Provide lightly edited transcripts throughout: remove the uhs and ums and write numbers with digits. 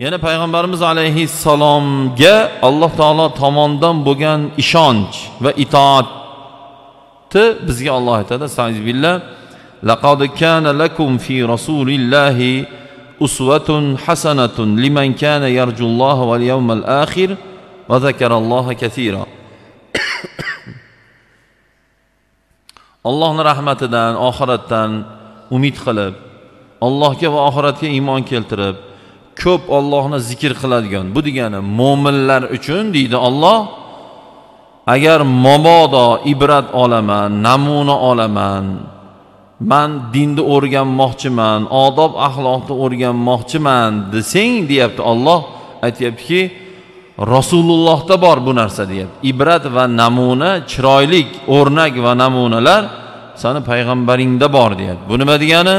Yani Peygamberimiz aleyhisselamga Allah Teala tamamdan bugün işanç ve itaatı bizge Allah aytadi. Estağfirullah. لَقَدْ كَانَ لَكُمْ فِي رَسُولِ اللّٰهِ اُسْوَةٌ حَسَنَةٌ لِمَنْ كَانَ يَرْجُ اللّٰهَ وَالْيَوْمَ الْآخِرِ وَذَكَرَ اللّٰهَ كَثِيرًا. Allah'ın rahmetinden, ahiretten umid kılıp, Allah'ka ve ahiretke iman keltirip, köp Allah'ına zikir kıladgan. Bu degani mo'minlar uchun deydi Allah. Agar mabodo ibrat olaman, namuna olaman, man dinni o'rganmoqchiman, odob axloqni o'rganmoqchiman desang deyapti Alloh. Aytayaptiki, Rasulullohda bor bu narsa deyapti. Ibrat va namuna, chiroylik o'rnak va namunalar seni payg'ambaringda bor deyapti. Bu nima degani?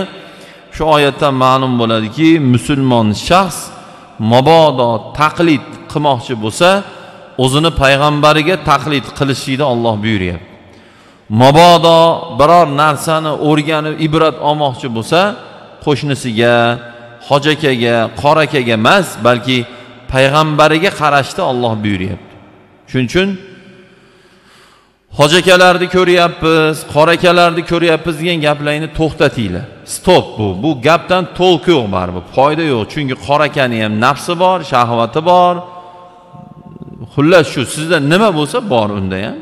Şu ayetten ma'lum bo'ladi ki, musulmon shaxs mabodo taqlid qilmoqchi bo'lsa, o'zini payg'ambariga taqlid qilishni Alloh buyuryapti. Mabodo biror narsani o'rganib ibrat olmoqchi bo'lsa, qo'shnisiga, hojakaga, qorakaga emas, balki payg'ambariga qarashda Alloh buyuryapti. Shuning uchun hojakalarni ko'ryapmiz, qorakalarni ko'ryapmiz degan gaplarni to'xtatinglar. Stop bu gapdan to'liq yo'q, baribir foyda yo'q. Chunki qorakani ham nafsi bor, shahvati bor. Xullas shu sizda nima bo'lsa bor unda ham.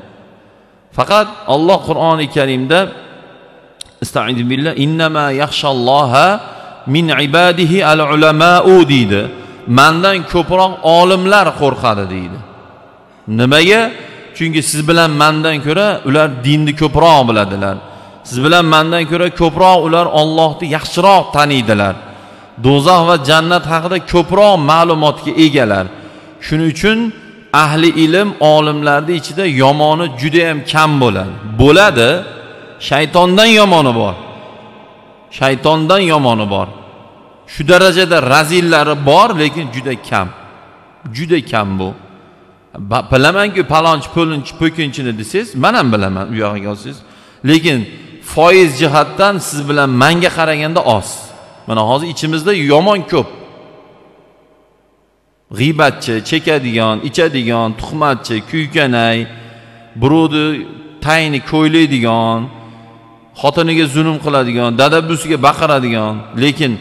Faqat Alloh Qur'oni Karimda Estaizu billah innama yaxshallaha min ibadihi al ulamau deydi. Mendan ko'proq olimlar qo'rqadi deydi. Nimaga? Çünkü siz bilen menden göre ular dinni köproq biladilar. Siz bilen menden göre köproq ular Allah'ni yaxshiroq taniydilar. Do'zax va jannat haqida köproq ma'lumotga egalar. Shuning uchun ahli ilm olimlarning ichida yomoni juda ham kam bo'ladi. Bo'ladi, shaytondan yomoni bor. Shaytondan yomoni bor. Shu darajada razillari bor, lekin juda kam. Juda kam bu. Bilamanki palonchi po'linchi po'kinchini desiz, men ham bilaman u yog'iga olsiz. Lekin foiz jihatdan siz bilan menga qaraganda oz. Mana hozir ichimizda yomon ko'p. G'ibatchi, chekadigan, ichadigan, tuhmatchi, kuykanay, birovni tayini ko'ylaydigan, xotiniga zulm qiladigan, dadabusiga baqiradigan. Lekin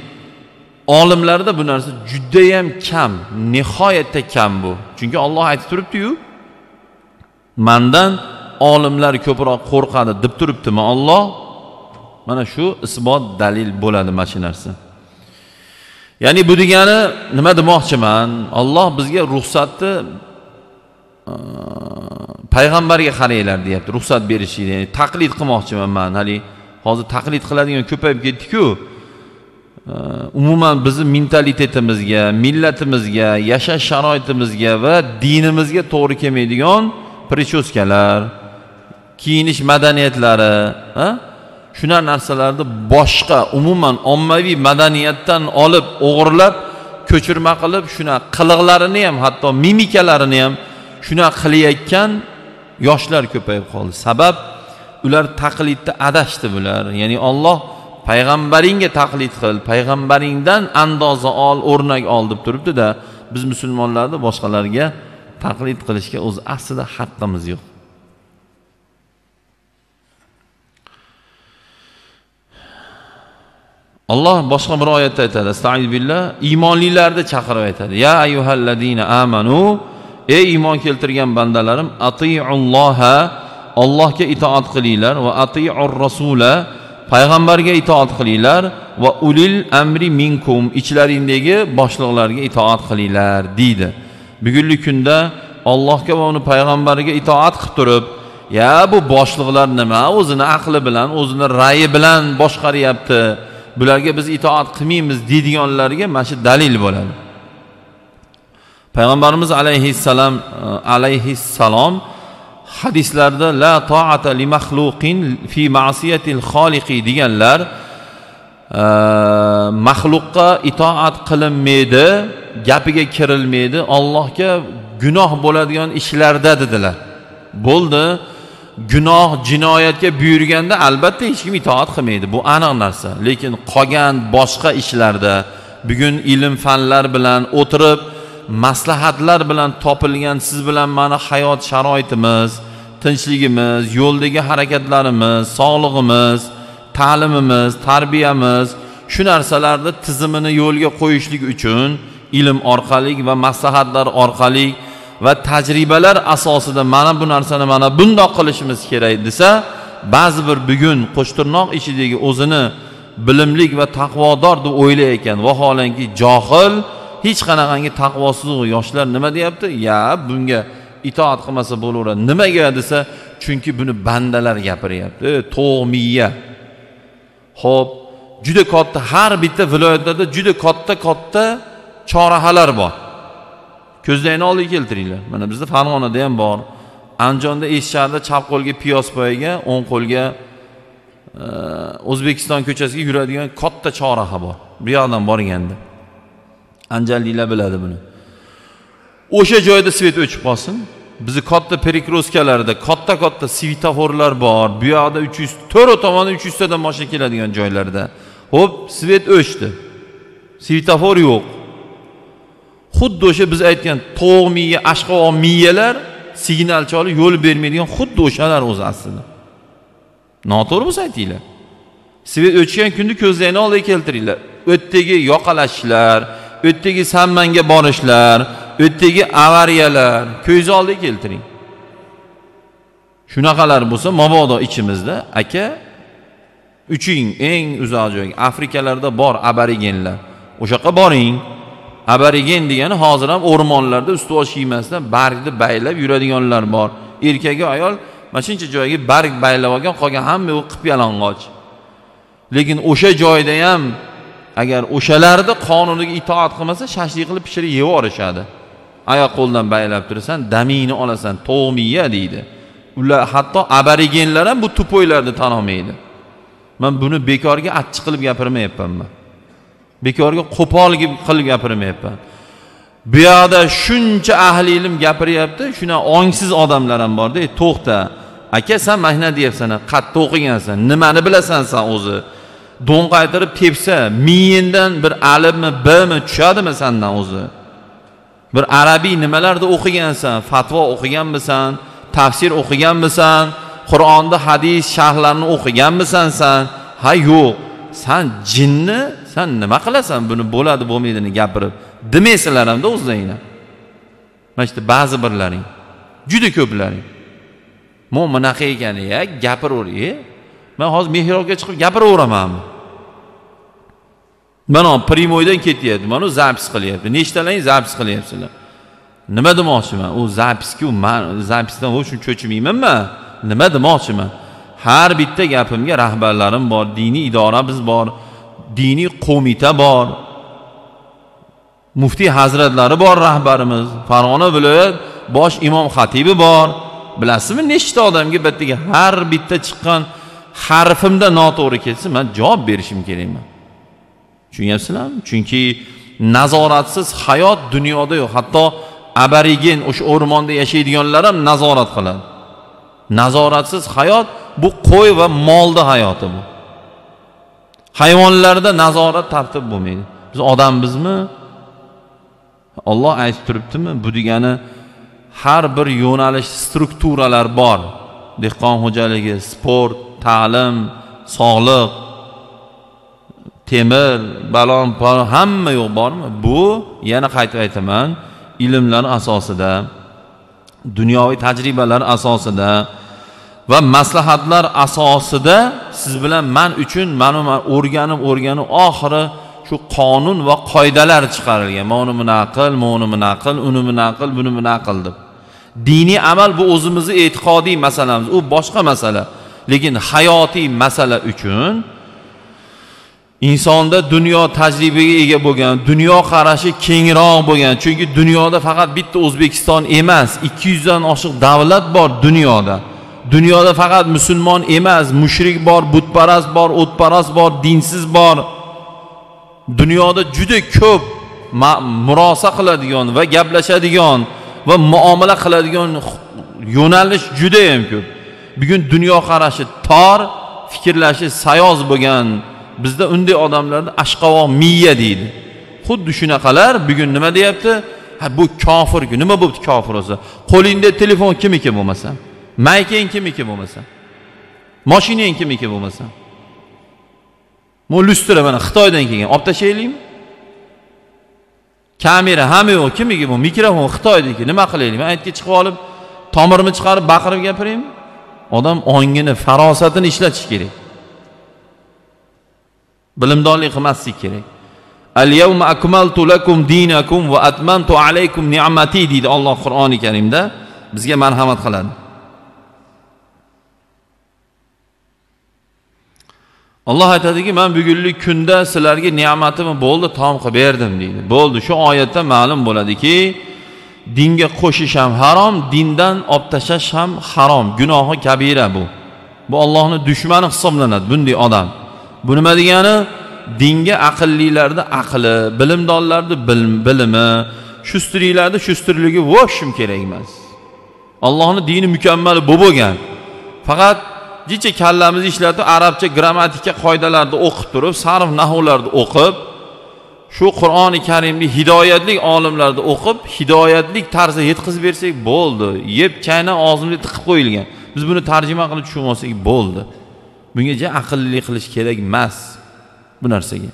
olimlarda bu narsa juda ham kam, nihoyatda kam bu. Chunki Alloh aytib turibdi-yu, mendan olimlar ko'proq qo'rqadi deb turibdimi Alloh? Mana shu isbot dalil bo'ladi mana shu narsa. Ya'ni bu degani nima demoqchiman? Alloh bizga ruxsatni payg'ambarga qaranglar deyapti. Ruxsat berishini, ya'ni taqlid qilmoqchiman men. Hali hozir taqlid qiladigan ko'payib ketdi-ku. Umuman bizni mentalitetimizga, millatimizga, yashash sharoitimizga va dinimizga to'g'ri kelmaydigan prechoskalar, kiyinish madaniyatlari, shular narsalarni boshqa umuman ommaviy madaniyatdan olib, o'g'irlab, ko'chirma qilib, shuna qiliqlarini ham, hatto mimikalarini ham shuna qilayotgan yoshlar ko'payib qoldi. Sabab ular taqlidda adashdi bular. Ya'ni Alloh payg'ambaringa taqlid qil, payg'ambaringdan andoza ol, o'rnak ol deb turibdi-da, biz musulmonlarda boshqalarga taqlid qilishga o'z aslida haqqimiz yo'q. Alloh boshqa bir oyatda aytadi, Estaizu billah, iymonlilarni chaqirib aytadi. Ya ayyuhallazina amanu, ey iymon keltirgan bandalarim, ati'ulloha, Allohga itoat qilinglar va ati'ur rasula, payg'ambarga itoat qilinglar va ulil amri minkum, ichlaringdagi boshliqlarga itoat qilinglar deydi. Bugungi kunda Allohga va uni payg'ambariga itoat qilib turib, ya bu boshliqlar nima o'zini aqli bilan, o'zini rayi bilan boshqaryapti, bularga biz itoat qilmaymiz deydiganlarga mana shu dalil bo'ladi. Payg'ambarimiz alayhissalom hadislarda la ta'ata li makhluqin fi ma'siyatil xoliqi deganlar, mahluqqa itoat qilinmaydi, gapiga kirilmaydi, Allohga gunoh bo'ladigan ishlarda dedilar. Bo'ldi, gunoh, jinoyatga buyurganda albatta hech kim itoat qilmaydi, bu aniq narsa. Lekin qolgan boshqa ishlarda, bugün ilim fanlar bilan o'tirib, maslahatlar bilan topilgan siz bilan meni hayot sharoitimiz, tinchligimiz, yo'ldagi harakatlarimiz, sog'lig'imiz, ta'limimiz, tarbiyamiz, shu narsalarni tizimini yo'lga qo'yishlik uchun ilm orqali va maslahatlar orqali va tajribalar asosida mana bu narsani mana bundoq qilishimiz kerak desa, ba'zi bir bugun qo'shtirnoq ichidagi o'zini bilimlik va taqvodor deb o'ylayotgan, vaholanki johil, hech qanaqangi taqvosiz yoshlar nima deyapti? Ya bunga itoat qilmasa bo'laveradi. Nimaga desa, chunki buni bandalar gapiryapti. To'g'miya. Xo'p, juda katta har bitta viloyatlarda juda katta chorahalar bor. Ko'zlarini oldiga keltiringlar. Mana bizda Farg'onada ham bor. Andijonda, Eshsharda chap qo'lga piyoz poyiga, o'ng qo'lga O'zbekiston ko'chasiga yuradigan katta choraha bor. Bu yoqdan borganda. Anjalliklar biladi buni. O'sha joyda svet o'chib qolsin. Bizi katta perikroskalarda katta svetoforlar bor. Bu yoqda 300, to'rt tomonda 300 tadan mashina keladigan joylarda. Hop, svet o'chdi. Svetofor yo'q. Xuddi o'sha biz aytgan to'g'miya, ashqovoq miyalar signal chalib yo'l bermaydigan xuddi o'shalar o'zi aslida. Noto'g'rimi aytinglar? Svet o'chgan kunni ko'zlarini oldiga keltiringlar. O'tdagi yoqalashishlar, o'tdagi sammanga borishlar, o'tdagi avariyalar ko'z oldiga keltiring. Shunaqalar bo'lsa, mabodo ichimizda aka uching eng uzoq joy Afrikalarda bor aborigenlar. O'shaqa boring. Aborigen degani hozir ham o'rmonlarda ustovosh kiymasdan bargni baylab yuradiganlar bor. Erkak ayol mana shuncha joyga barg baylab olgan, qolgan hamma u qipyalang'och. Lekin o'sha joyda ham agar o'shalarni qonuniga itoat qilmasa, shashlik qilib pishirib yeb o'rishadi. Oyoq qo'ldan baylab tursan, damini olasan, to'g'miya deydi. Ular hatto aborigenlar ham bu tupoylarni tan olmaydi. Men buni bekorga achchiq qilib gapirmayapman. Bekorga qo'pol qilib gapirmayapman. Bu yerda shuncha ahli ilm gapiryapti, shuna ongsiz odamlar ham bor-da. To'xta, aka sen mehnat deyapsan, qatta o'qigansan, nimani bilasan sen o'zi? Don qaytirib tepsa, miyingdan bir alibmi, bimi tushadimi sendan o'zi? Bir arabiy nimalarda o'qigansan, fatvo o'qiganmisan, tafsir o'qiganmisan, Qur'onni, hadis sharhlarini o'qiganmisan sen? Ha, yo'q. Sen jinni sen nima qilasan buni bo'ladi bo'lmaydini gapirib demaysizlar hamda o'zlaringlar. Mana işte ba'zi birlaring, juda ko'plaring. "Mo bunaqa ekan, ya gapiraver. Men hozir mehrobga chiqib gapiraveranmanmi? Mana primoydan ketyapti, mana u zapis qilyapti. Nechtalaring zapis qilyapsizlar?" Nima demoqchiman? U zapisku, men zapisdan o'shun cho'chimaymanmi? Nima demoqchiman? Har bitta gapimga rahbarlarim bor, diniy idoramiz bor, diniy qo'mita bor, muftiy hazratlari bor, rahbarimiz Farg'ona viloyat bosh imom xatibi bor. Bilasizmi nechta odamga bittaga har bitta chiqqan harfimda noto'g'ri kelsa, men javob berishim kerakman. Tushunyapsizlarmi? Chunki nazoratsiz hayot dunyoda yo'q. Hatto aborigen o'sha o'rmonda yashaydiganlar ham nazorat qiladi. Nazoratsiz hayot bu qo'y va molda hayoti bu. Hayvonlarda nazorat tartib bo'lmaydi. Biz odamimizmi? Alloh aytib turibdimi? Bu degani har bir yo'nalish strukturalar bor. Dehqon xo'jaligi, sport, ta'lim, sog'liq, temir, balon, hamma yo'q bormi? Bu yana qaytib aytaman, ilmlar asosida, dunyoviy tajribalar asosida va maslahatlar asosida siz bilan men uchun men o'rganib oxiri shu qonun va qoidalar chiqarilgan. Mana buni aql, uni aql, buni aql deb. Diniy amal bu o'zimizni e'tiqodiy masalamiz, u boshqa masala. Lekin hayotiy masala uchun insonda dunyo tajribaga ega bo'lgan, dunyo qarashi kengroq bo'lgan. Chunki dunyoda faqat bitta O'zbekiston emas, 200 dan oshiq davlat bor dunyoda. Dunyoda faqat musulmon emas, mushrik bor, butparast bor, o'tparast bor, dinsiz bor. Dunyoda juda ko'p murosa qiladigan va gaplashadigan va muomala qiladigan yo'nalish juda ham ko'p. Bugun dunyo qarashi tor, fikrlashi sayoz bo'lgan bizda unday odamlarni ashqovoq miya deydi. Xuddi shunaqalar bugun nima deyapti? Ha bu kofir ku, nima bo'pti kofir bo'lsa? Qo'lingda telefon kimniki bo'lmasa, mayking kimniki bo'lmasa, mashinang kimniki bo'lmasa. Bu lustra mana Xitoydan kelgan, olib tashlaylikmi? Kamera hamma yo'q, kimniki bu? Mikrofon Xitoydagi. Nima qilaylik? Men aytga chiqib olib, tomirni chiqarib, baqirib gapiraymi? Odam ongini, farosatini ishlatish kerak. Bilimdonlik qilmaslik kerak. Al-yawma akmaltu lakum dinakum va atmamtu alaykum ni'mati deydi Alloh Qur'oni Karimda. Bizga marhamat qiladi. Alloh aytadiki, men bugunlik kunda sizlarga ne'matimni bo'ldi, tom qilib berdim deydi. Bo'ldi, shu oyatda ma'lum bo'ladiki, dinga qo'shish ham harom, dindan olib tashlash ham harom, gunohi kabira bu. Bu Allohning dushmani hisoblanadi bunday odam. Bu nima degani? Dinga aqllilarda aqli, bilimdonlarda bilimi, shustirlarda shustirligi voshim kerak emas. Allohning dini mukammal bo'lgan. Faqat jicha kallamizni ishlatib, arabcha grammatika qoidalarni o'qib turib, sarf nahvlarni o'qib, shu Qur'oni Karimni hidoyatli olimlarni o'qib, hidoyatlik tarzda yetkazib bersak bo'ldi. Yeb chayna og'zimizga tiqib qo'yilgan. Biz buni tarjima qilib tushunmasak bo'ldi. Bunga ja aqllilik qilish kerak emas bu narsaga.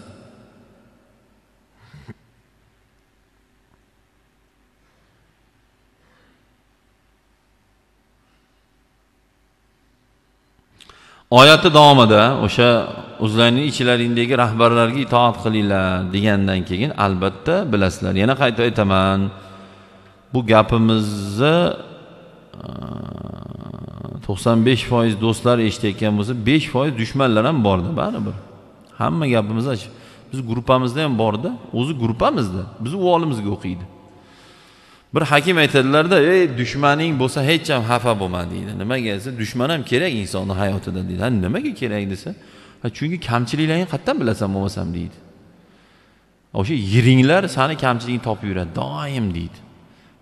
Oyatni davomida o'sha o'zlarining ichlaringdagi rahbarlarga itoat qilinglar degandan keyin albatta bilasizlar. Yana qayta aytaman. Bu gapimizni 95% do'stlar eshitayotgan bo'lsa, 5% dushmanlar ham borda baribir. Hamma gapimiz achi. Biz guruhimizda ham borda, o'zi guruhimizda. Biz o'g'limizga o'qiydi. Bir hakim aytadilar-da, "Ey, dushmaning bo'lsa hech ham xafa bo'lma" deydi. Nimaga desa, dushman ham kerak insonning hayotida deydi. Ha, nimaga kerak desa, "Ha, chunki kamchiliklaringni qatdan bilasan bo'lmasam" deydi. O'sha yiringlar seni kamchiligingni topib yuradi doim deydi.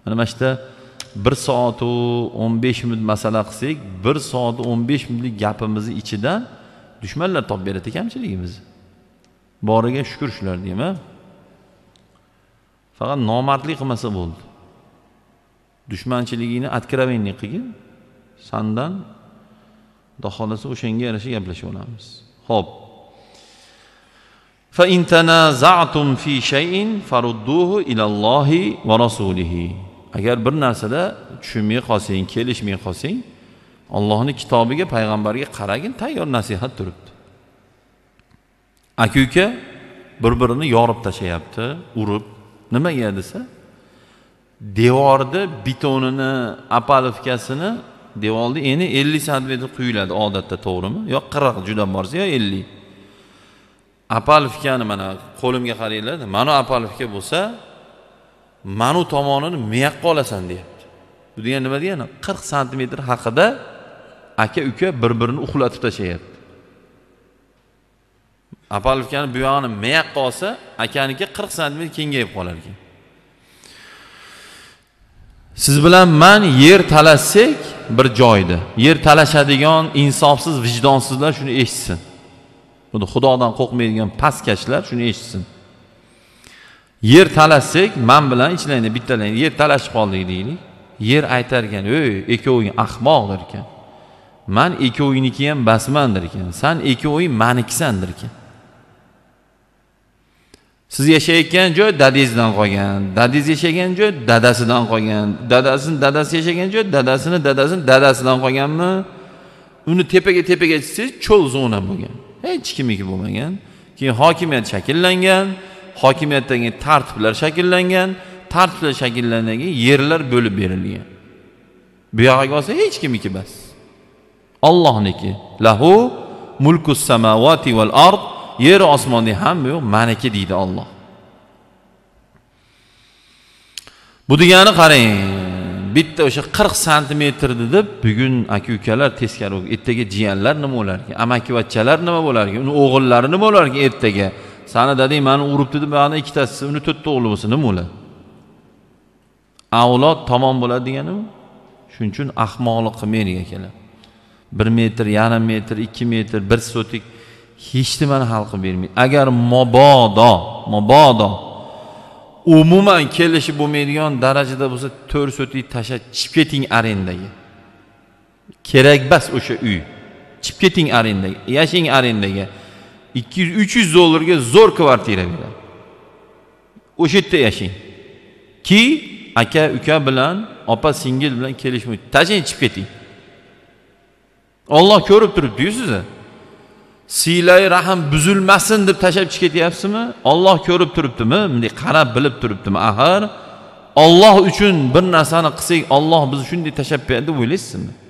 Mana mana shda 1 soat va 15 minut masala qilsak, 1 soat 15 minutlik gapimizning ichidan dushmanlar topib beradi kamchiligimizni. Boriga shukr shular deymi? Faqat nomardlik qilmasa bo'ldi. Dushmanchiligini atkiramaylik qilgin. Sandan daholasi o'shanga yarasha gaplashib olamiz. Xo'p. Fa in tanaza'tum fi shay'in farudduhu ila Allohi va rasulihi. Agar bir narsada tushunmay qolsang, kelishmay qolsang, Allohning kitobiga, payg'ambarga qaragin, tayyor nasihat turibdi. Aka-uka bir-birini yorib tashlayapti, urib, nimaga desa, devorni betonini, apalovkasini, devorni eni 50 santimetr quyiladi odatda, to'g'rimi? Yo'q, 40 juda borsa, yo 50. Apalovkani mana qo'limga qaranglar, mana apalovka bo'lsa, mana tomonini miyaqqa olasan deyapti. Bu degani nima degani? 40 santimetr haqida aka-uka bir-birini uxlatib tashlayapti. Apalovkani bu yog'ini miyaqqa olsa, akaniki 40 santimetr kengayib qolar ekan. Siz bilan men yer talashsak bir joyda, yer talashadigan insofsiz, vijdonsizlar shuni eshitsin. Buni Xudodan qo'rqmaydigan pastkashlar shuni eshitsin. Yer talashsak, men bilan ichlayni bittalayni yer talashib qoldik deylik. Yer aytar ekan, "Ey, ikkoving ahmoqdir ekan. Men ikkovingniki ham basmandir ekan. Sen ikkoving menikisandir ekan." Siz yashayotgan joy dadangizdan qolgan, dadangiz yashagan joy dadasidan qolgan, dadasini dadasi yashagan joy dadasidan qolganmi? Uni tepaga chiqsangiz cho'l zona bo'lgan. Hech kimniki bo'lmagan. Keyin hokimiyat shakllangan, hokimiyatdagi tartiblar shakllangan, tartiblar shakllangan, yerlar bo'lib berilgan. Bu yog'iga olsa hech kimniki emas. Allohniki. Lahu mulkus samawati val ard. Yer osmonning hamma yo'q, meniki deydi Alloh. Bu degani qarang, bitta o'sha 40 sm deb bugun aka-ukalar teskari bo'lib, ertaga jiyanlar nima bo'lar ekan, amakivachchalar nima bo'lar ekan, uni o'g'illari nima bo'lar ekan ertaga? Sani dading meni uribdi deb, mana ikkitasi, uni to'rtta o'g'li bo'lsa nima bo'ladi? Avlod tomon bo'ladi deganimi? Shuning uchun ahmoqlik qilmaylik akalar. 1 metr, yarim metr, 2 metr, 1 sotik hech nimani hal qilib bermaydi. Agar mobodo umuman kelishib bo'lmaydigan darajada bo'lsa, to'r so'tlik tasha chip keting arendaga. Kerak bas o'sha uy. Chip keting arendaga, yashing arendaga. 200-300 dollarga zo'r kvartira beradi. O'sha yerda yashing. Ki aka, uka bilan, opa, singil bilan kelishmaydi. Tashin chip keting. Alloh ko'rib turibdi-yu sizni. Siylay rahim buzulmasin deb tashab chiqib ketyapsizmi? Alloh ko'rib turibdimi? Bunday qarab bilib turibdimi? Axir Alloh uchun bir narsani qilsak, Alloh bizni shunday tashab beradi deb o'ylaysizmi?